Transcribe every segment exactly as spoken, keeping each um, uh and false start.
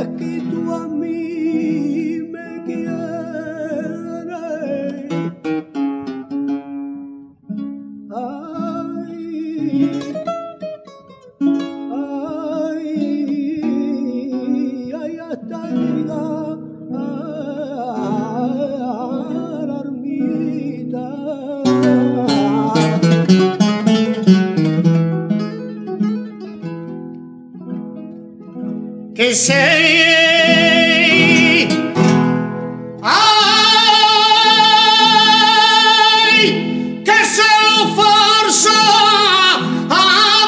es que tú a mí me quieres. Ay, ay, ay, hasta llegar a la ermita. Que se ay, que se lo forza a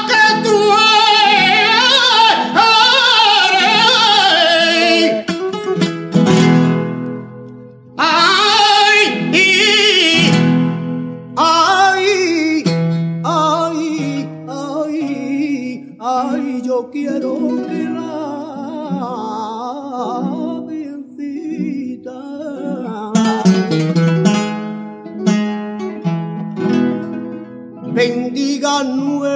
que tú eres. Ay, y, ay, ay, ay, ay, yo quiero que la bendiga nuestros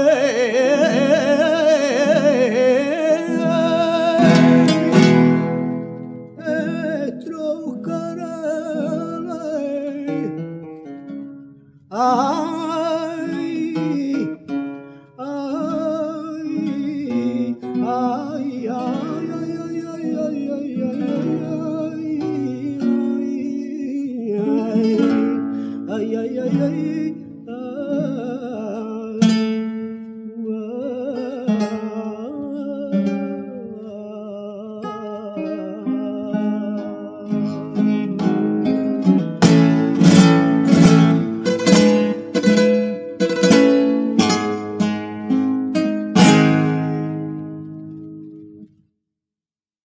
canales. Ay, ay, ay, ay. Ay, ay, ay, ay.